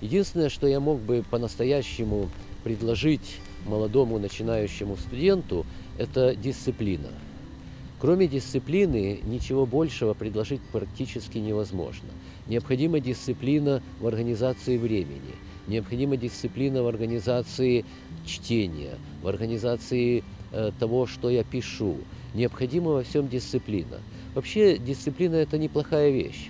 Единственное, что я мог бы по-настоящему предложить молодому начинающему студенту, это дисциплина. Кроме дисциплины, ничего большего предложить практически невозможно. Необходима дисциплина в организации времени, необходима дисциплина в организации чтения, в организации того, что я пишу. Необходима во всем дисциплина. Вообще, дисциплина – это неплохая вещь.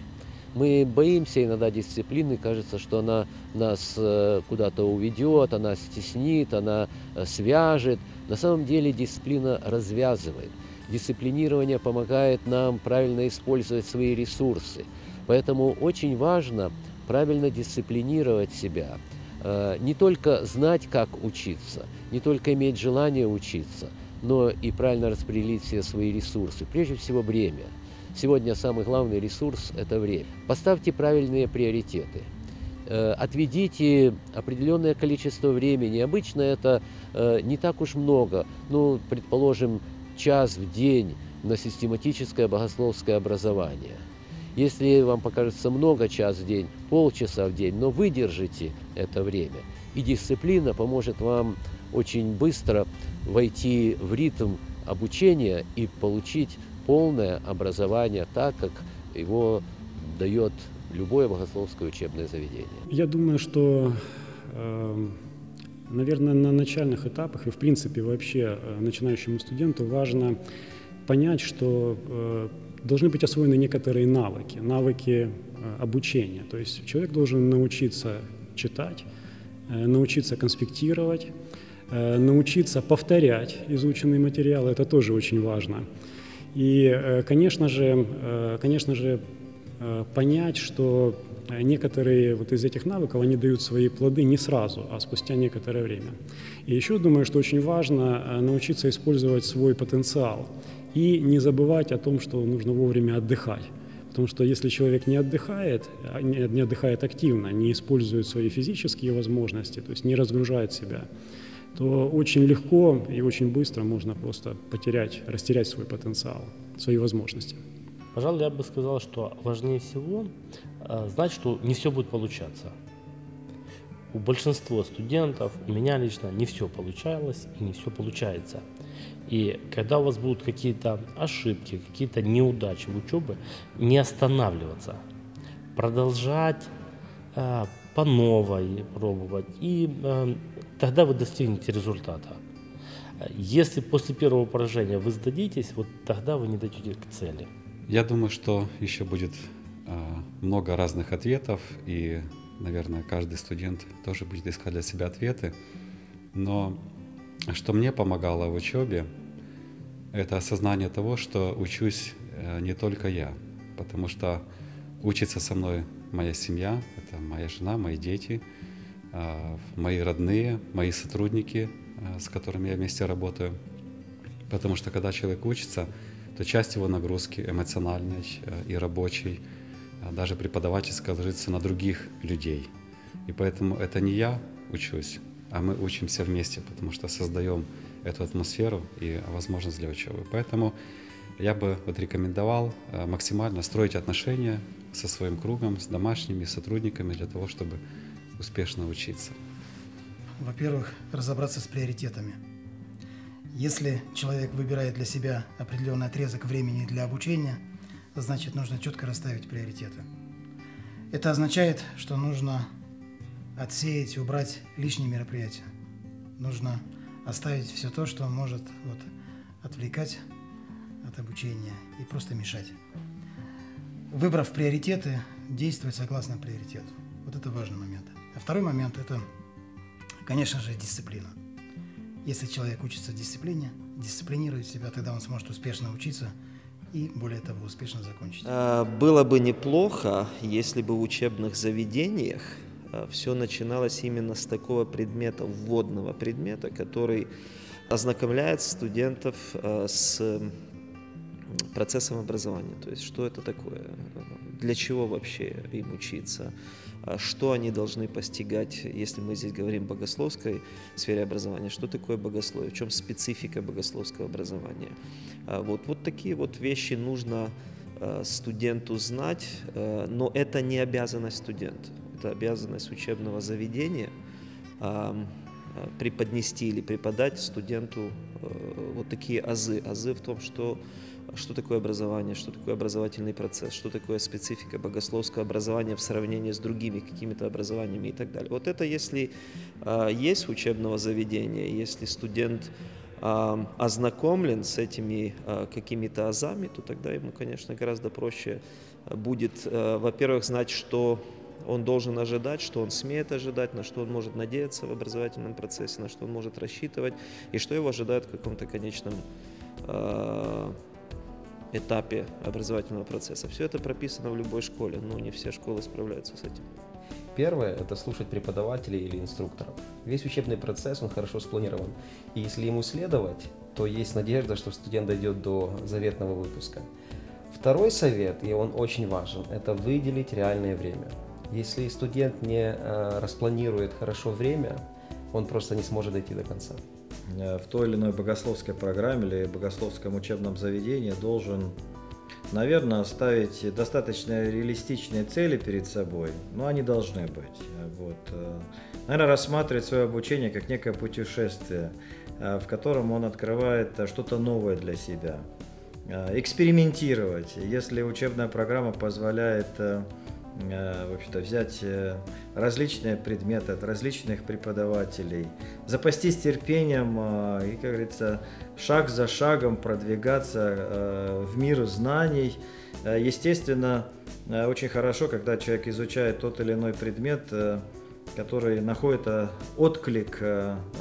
Мы боимся иногда дисциплины, кажется, что она нас куда-то уведет, она стеснит, она свяжет. На самом деле дисциплина развязывает. Дисциплинирование помогает нам правильно использовать свои ресурсы. Поэтому очень важно правильно дисциплинировать себя. Не только знать, как учиться, не только иметь желание учиться, но и правильно распределить все свои ресурсы, прежде всего время. Сегодня самый главный ресурс – это время. Поставьте правильные приоритеты. Отведите определенное количество времени. Обычно это не так уж много. Ну, предположим, час в день на систематическое богословское образование. Если вам покажется много час в день, полчаса в день, но выдержите это время. И дисциплина поможет вам очень быстро войти в ритм обучения и получить полное образование, так как его дает любое богословское учебное заведение. Я думаю, что, наверное, на начальных этапах и, в принципе, вообще начинающему студенту важно понять, что должны быть освоены некоторые навыки, обучения. То есть человек должен научиться читать, научиться конспектировать, научиться повторять изученные материалы. Это тоже очень важно. И, конечно же, понять, что некоторые вот из этих навыков, они дают свои плоды не сразу, а спустя некоторое время. И еще думаю, что очень важно научиться использовать свой потенциал и не забывать о том, что нужно вовремя отдыхать. Потому что если человек не отдыхает активно, не использует свои физические возможности, то есть не разгружает себя, то очень легко и очень быстро можно просто растерять свой потенциал, свои возможности. Пожалуй, я бы сказал, что важнее всего знать, что не все будет получаться. У большинства студентов, у меня лично, не все получалось и не все получается. И когда у вас будут какие-то ошибки, какие-то неудачи в учебе, не останавливаться, продолжать по новой пробовать, и тогда вы достигнете результата. Если после первого поражения вы сдадитесь, вот тогда вы не дойдете к цели. Я думаю, что еще будет много разных ответов, и, наверное, каждый студент тоже будет искать для себя ответы. Но что мне помогало в учебе, это осознание того, что учусь не только я, потому что учится со мной моя семья, это моя жена, мои дети, мои родные, мои сотрудники, с которыми я вместе работаю. Потому что когда человек учится, то часть его нагрузки эмоциональной и рабочей, даже преподавательская, ложится на других людей. И поэтому это не я учусь, а мы учимся вместе, потому что создаем эту атмосферу и возможность для учебы. Поэтому я бы рекомендовал максимально строить отношения со своим кругом, с домашними сотрудниками для того, чтобы успешно учиться. Во-первых, разобраться с приоритетами. Если человек выбирает для себя определенный отрезок времени для обучения, значит, нужно четко расставить приоритеты. Это означает, что нужно отсеять и убрать лишние мероприятия. Нужно оставить все то, что может отвлекать от обучения и просто мешать. Выбрав приоритеты, действовать согласно приоритету. Вот это важный момент. А второй момент – это, конечно же, дисциплина. Если человек учится дисциплине, дисциплинирует себя, тогда он сможет успешно учиться и, более того, успешно закончить. Было бы неплохо, если бы в учебных заведениях все начиналось именно с такого предмета, вводного предмета, который ознакомляет студентов с процессом образования, то есть что это такое, для чего вообще им учиться, что они должны постигать, если мы здесь говорим о богословской сфере образования, что такое богословие, в чем специфика богословского образования. Вот такие вещи нужно студенту знать, но это не обязанность студента. это обязанность учебного заведения преподнести или преподать студенту вот такие азы. Азы в том, что такое образование, что такое образовательный процесс, что такое специфика богословского образования в сравнении с другими какими-то образованиями и так далее. Вот это если есть учебного заведения, если студент ознакомлен с этими какими-то азами, то тогда ему, конечно, гораздо проще будет, во-первых, знать, что он должен ожидать, что он смеет ожидать, на что он может надеяться в образовательном процессе, на что он может рассчитывать и что его ожидает в каком-то конечном этапе образовательного процесса. Все это прописано в любой школе, но не все школы справляются с этим. Первое – это слушать преподавателей или инструкторов. Весь учебный процесс, он хорошо спланирован, и если ему следовать, то есть надежда, что студент дойдет до заветного выпуска. Второй совет, и он очень важен, это выделить реальное время. Если студент не распланирует хорошо время, он просто не сможет дойти до конца. В той или иной богословской программе или богословском учебном заведении должен, наверное, ставить достаточно реалистичные цели перед собой, но они должны быть. Вот. Наверное, рассматривать свое обучение как некое путешествие, в котором он открывает что-то новое для себя. Экспериментировать, если учебная программа позволяет в общем-то, взять различные предметы от различных преподавателей, запастись терпением и, как говорится, шаг за шагом продвигаться в мир знаний. Естественно, очень хорошо, когда человек изучает тот или иной предмет, который находит отклик.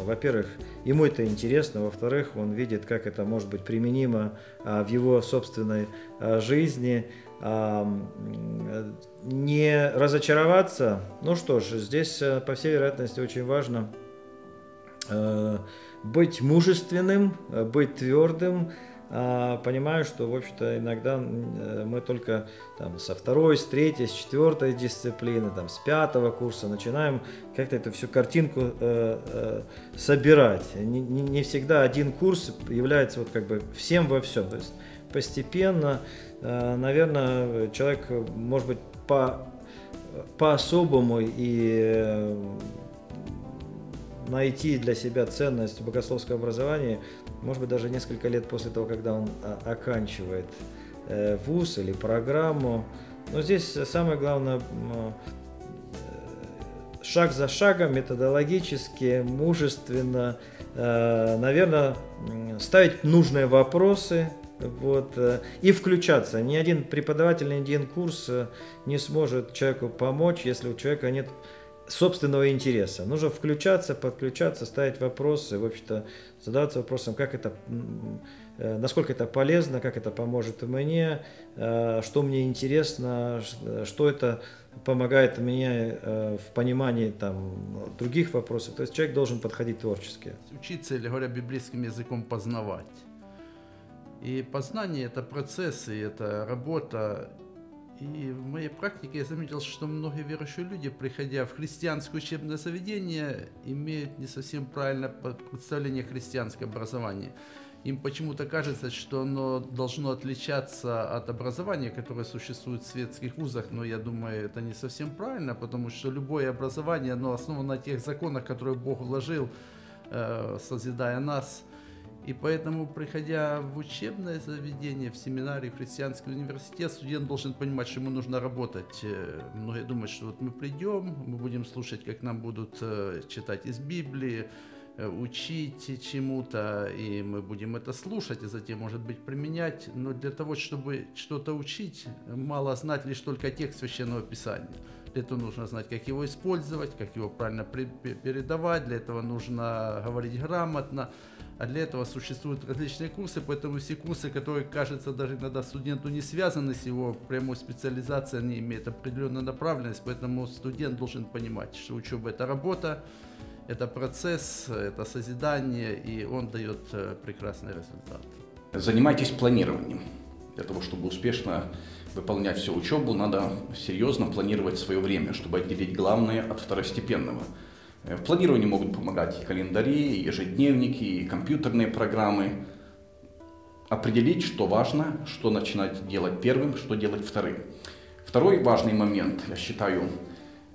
Во-первых, ему это интересно, во-вторых, он видит, как это может быть применимо в его собственной жизни. Не разочароваться, ну что ж, здесь по всей вероятности очень важно быть мужественным, быть твердым. Понимаю, что, в общем-то, иногда мы только там, со второй, с третьей, с четвертой дисциплины, там, с пятого курса начинаем как-то эту всю картинку собирать. Не всегда один курс является вот как бы всем во всем. То есть постепенно, наверное, человек, может быть, по-особому и найти для себя ценность в богословском образовании, может быть, даже несколько лет после того, когда он оканчивает вуз или программу. Но здесь самое главное – шаг за шагом, методологически, мужественно, наверное, ставить нужные вопросы. Вот, и включаться. Ни один преподаватель, ни один курс не сможет человеку помочь, если у человека нет собственного интереса. Нужно включаться, подключаться, ставить вопросы, в общем-то, задаваться вопросом, как это, насколько это полезно, как это поможет мне, что мне интересно, что это помогает мне в понимании там, других вопросов. То есть человек должен подходить творчески. Учиться, или говоря библейским языком, познавать. И познание – это процессы, это работа. И в моей практике я заметил, что многие верующие люди, приходя в христианское учебное заведение, имеют не совсем правильное представление о христианском образовании. Им почему-то кажется, что оно должно отличаться от образования, которое существует в светских вузах, но я думаю, это не совсем правильно, потому что любое образование, оно основано на тех законах, которые Бог вложил, созидая нас. И поэтому, приходя в учебное заведение, в семинарий, в христианский университет, студент должен понимать, что ему нужно работать. Многие думают, что вот мы придем, мы будем слушать, как нам будут читать из Библии, учить чему-то, и мы будем это слушать, и затем, может быть, применять. Но для того, чтобы что-то учить, мало знать лишь только текст Священного Писания. Для этого нужно знать, как его использовать, как его правильно передавать, для этого нужно говорить грамотно. А для этого существуют различные курсы, поэтому все курсы, которые, кажется, даже иногда студенту не связаны с его прямой специализацией, они имеют определенную направленность, поэтому студент должен понимать, что учеба – это работа, это процесс, это созидание, и он дает прекрасный результат. Занимайтесь планированием. Для того, чтобы успешно выполнять всю учебу, надо серьезно планировать свое время, чтобы отделить главное от второстепенного. В планировании могут помогать и календари, и ежедневники, и компьютерные программы. Определить, что важно, что начинать делать первым, что делать вторым. Второй важный момент, я считаю,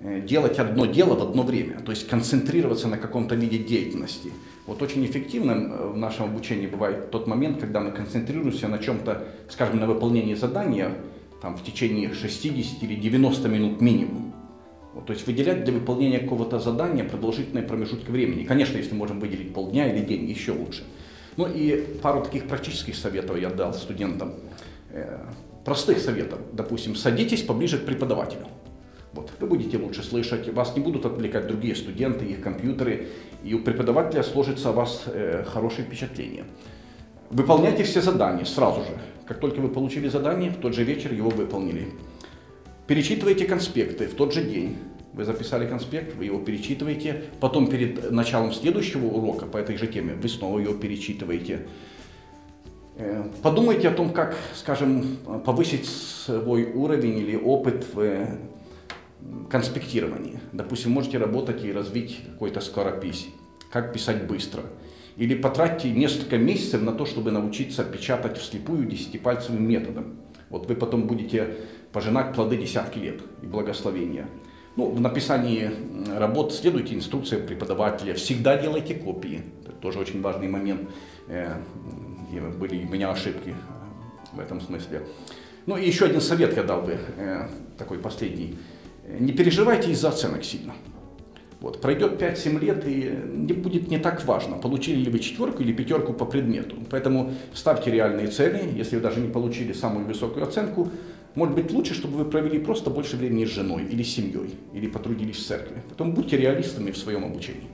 делать одно дело в одно время, то есть концентрироваться на каком-то виде деятельности. Вот очень эффективным в нашем обучении бывает тот момент, когда мы концентрируемся на чем-то, скажем, на выполнении задания там, в течение 60 или 90 минут минимум. Вот, то есть выделять для выполнения какого-то задания продолжительные промежутки времени. Конечно, если можем выделить полдня или день, еще лучше. Ну и пару таких практических советов я дал студентам. Простых советов. Допустим, садитесь поближе к преподавателю. Вот, вы будете лучше слышать, вас не будут отвлекать другие студенты, их компьютеры, и у преподавателя сложится о вас хорошее впечатление. Выполняйте все задания сразу же. Как только вы получили задание, в тот же вечер его выполнили. Перечитывайте конспекты в тот же день. Вы записали конспект, вы его перечитываете, потом перед началом следующего урока по этой же теме вы снова его перечитываете. Подумайте о том, как, скажем, повысить свой уровень или опыт в конспектировании. Допустим, можете работать и развить какой-то скоропись, как писать быстро. Или потратьте несколько месяцев на то, чтобы научиться печатать вслепую 10-пальцевым методом. Вот вы потом будете пожинать плоды десятки лет и благословения. Ну, в написании работ следуйте инструкциям преподавателя, всегда делайте копии. Это тоже очень важный момент. Были у меня ошибки в этом смысле. Ну и еще один совет я дал бы, такой последний. Не переживайте из-за оценок сильно. Вот, пройдет 5-7 лет и будет не так важно, получили ли вы 4 или 5 по предмету. Поэтому ставьте реальные цели, если вы даже не получили самую высокую оценку, может быть лучше, чтобы вы провели просто больше времени с женой или с семьей, или потрудились в церкви. Поэтому будьте реалистами в своем обучении.